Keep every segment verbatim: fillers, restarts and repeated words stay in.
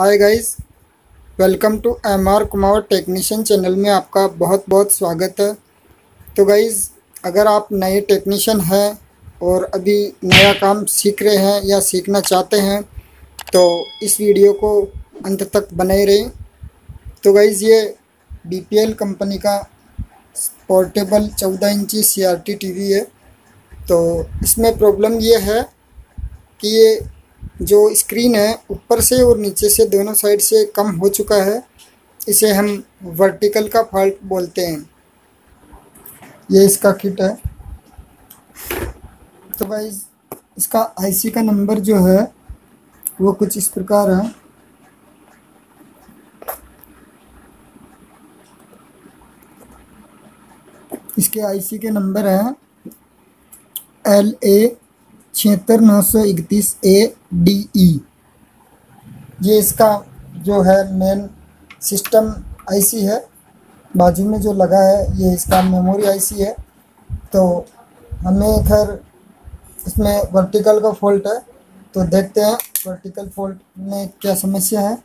Hi guys, welcome to MR Kumawat technician channel में आपका बहुत बहुत स्वागत है। तो गाइस, अगर आप नए टेक्नीशियन हैं और अभी नया काम सीख रहे हैं या सीखना चाहते हैं तो इस वीडियो को अंत तक बने रहें। तो गाइस, ये बीपीएल कंपनी का पोर्टेबल चौदह इंची सीआरटी टीवी है। तो इसमें प्रॉब्लम ये है कि ये जो स्क्रीन है ऊपर से और नीचे से दोनों साइड से कम हो चुका है। इसे हम वर्टिकल का फॉल्ट बोलते हैं। ये इसका किट है। तो भाई, इसका आईसी का नंबर जो है वो कुछ इस प्रकार है। इसके आईसी के नंबर हैं एल ए छिहत्तर नौ सौ इकतीस ए डी ई। ये इसका जो है मेन सिस्टम आईसी है। बाजू में जो लगा है ये इसका मेमोरी आईसी है। तो हमें खैर इसमें वर्टिकल का फॉल्ट है, तो देखते हैं वर्टिकल फॉल्ट में क्या समस्या है।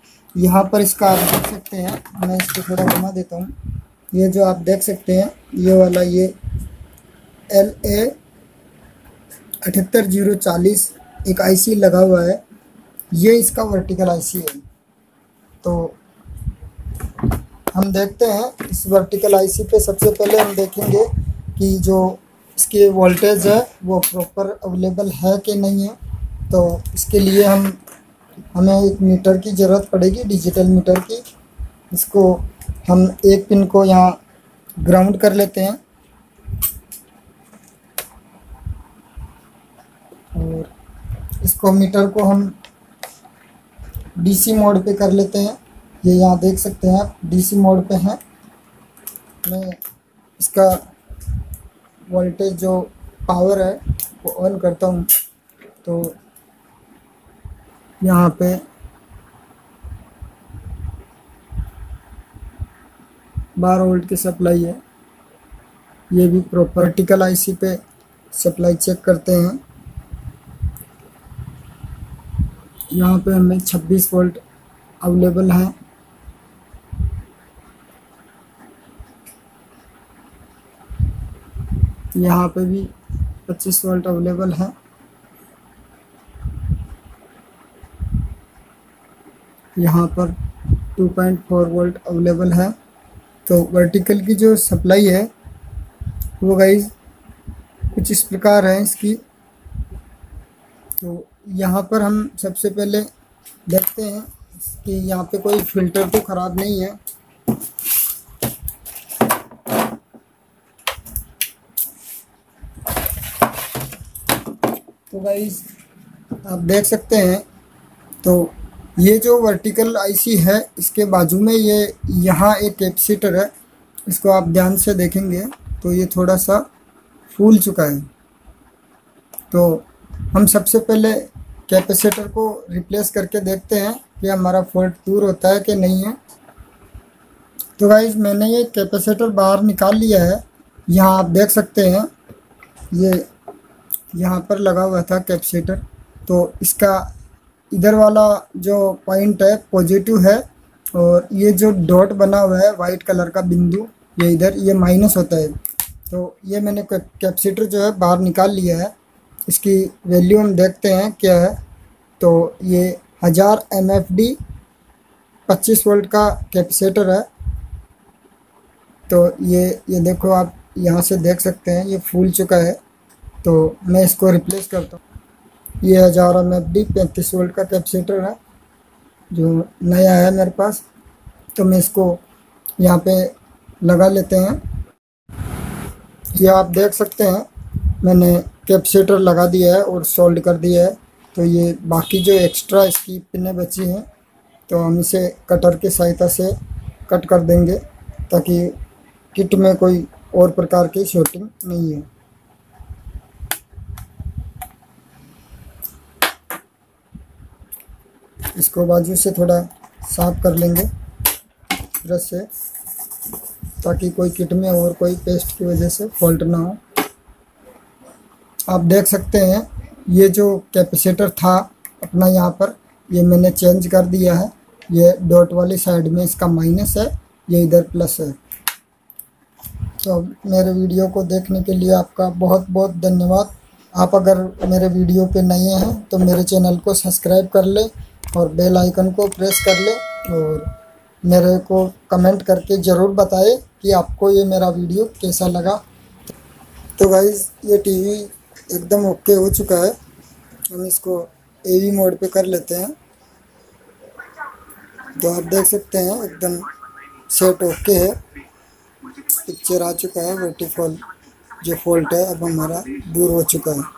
यहाँ पर इसका आप देख सकते हैं, मैं इसको थोड़ा घुमा देता हूँ। ये जो आप देख सकते हैं ये वाला, ये एल ए अठहत्तर जीरो चालीस एक आईसी लगा हुआ है। ये इसका वर्टिकल आईसी है। तो हम देखते हैं इस वर्टिकल आईसी पे। सबसे पहले हम देखेंगे कि जो इसके वोल्टेज है वो प्रॉपर अवेलेबल है कि नहीं है। तो इसके लिए हम हमें एक मीटर की ज़रूरत पड़ेगी, डिजिटल मीटर की। इसको हम एक पिन को यहाँ ग्राउंड कर लेते हैं और इसको मीटर को हम डीसी मोड पे कर लेते हैं। ये यहाँ देख सकते हैं आप, डीसी मोड पे हैं। मैं इसका वोल्टेज जो पावर है वो ऑन करता हूँ। तो यहाँ पे बारह वोल्ट की सप्लाई है। ये भी प्रॉपर्टिकल आईसी पे सप्लाई चेक करते हैं। यहाँ पे हमें छब्बीस वोल्ट अवेलेबल है। यहाँ पे भी पच्चीस वोल्ट अवेलेबल है। यहाँ पर two point four volt available है। तो वर्टिकल की जो सप्लाई है वो गाइस कुछ इस प्रकार है इसकी। तो यहाँ पर हम सबसे पहले देखते हैं कि यहाँ पे कोई फिल्टर तो ख़राब नहीं है। तो गाइस, आप देख सकते हैं। तो ये जो वर्टिकल आईसी है इसके बाजू में ये यहाँ एक कैपेसिटर है। इसको आप ध्यान से देखेंगे तो ये थोड़ा सा फूल चुका है। तो हम सबसे पहले कैपेसिटर को रिप्लेस करके देखते हैं कि हमारा फॉल्ट दूर होता है कि नहीं है। तो गाइस, मैंने ये कैपेसिटर बाहर निकाल लिया है। यहाँ आप देख सकते हैं ये यहाँ पर लगा हुआ था कैपेसिटर। तो इसका इधर वाला जो पॉइंट है पॉजिटिव है और ये जो डॉट बना हुआ है वाइट कलर का बिंदु, ये इधर ये माइनस होता है। तो ये मैंने कैपेसिटर जो है बाहर निकाल लिया है। इसकी वैल्यू हम देखते हैं क्या है। तो ये हज़ार एम एफ डी पच्चीस वोल्ट का कैपेसिटर है। तो ये ये देखो, आप यहाँ से देख सकते हैं ये फूल चुका है। तो मैं इसको रिप्लेस करता हूँ। ये हज़ार एम एफ डी पैंतीस वोल्ट का कैपेसिटर है जो नया है मेरे पास। तो मैं इसको यहाँ पे लगा लेते हैं। ये आप देख सकते हैं मैंने कैपेसिटर लगा दिया है और सोल्ड कर दिया है। तो ये बाकी जो एक्स्ट्रा इसकी पिनें बची हैं तो हम इसे कटर की सहायता से कट कर देंगे ताकि किट में कोई और प्रकार की शॉर्टिंग नहीं है। इसको बाजू से थोड़ा साफ कर लेंगे ब्रश से ताकि कोई किट में और कोई पेस्ट की वजह से फॉल्ट ना हो। आप देख सकते हैं ये जो कैपेसिटर था अपना यहाँ पर, ये मैंने चेंज कर दिया है। ये डॉट वाली साइड में इसका माइनस है, ये इधर प्लस है। तो मेरे वीडियो को देखने के लिए आपका बहुत बहुत धन्यवाद। आप अगर मेरे वीडियो पे नए हैं तो मेरे चैनल को सब्सक्राइब कर ले और बेल आइकन को प्रेस कर ले, और मेरे को कमेंट करके ज़रूर बताएं कि आपको ये मेरा वीडियो कैसा लगा। तो गाइज़ ये टीवी एकदम ओके हो चुका है, हम इसको एवी मोड पे कर लेते हैं। तो आप देख सकते हैं एकदम सेट ओके है, पिक्चर आ चुका है, वर्टिकल जो फॉल्ट है अब हमारा दूर हो चुका है।